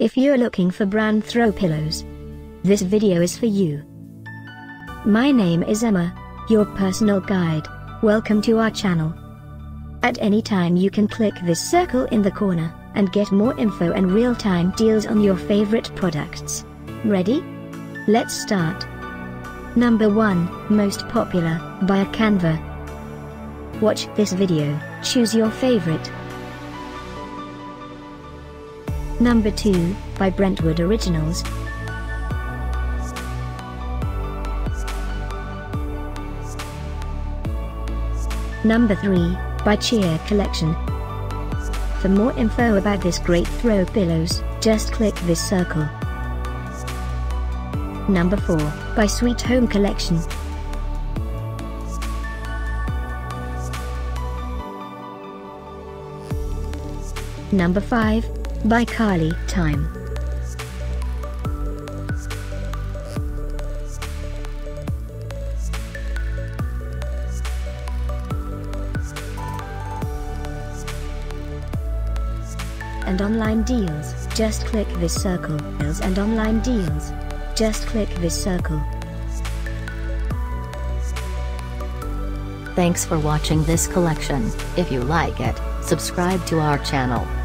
If you're looking for brand throw pillows, this video is for you. My name is Emma, your personal guide. Welcome to our channel. At any time you can click this circle in the corner, and get more info and real-time deals on your favorite products. Ready? Let's start. Number 1, Most Popular, by Acanva. Watch this video, choose your favorite. Number 2, by Brentwood Originals. Number 3, by Cheer Collection. For more info about this great throw pillows, just click this circle. Number 4, by Sweet Home Collection. Number 5, by Calitime. And online deals, just click this circle. And online deals, just click this circle. Thanks for watching this collection. If you like it, subscribe to our channel.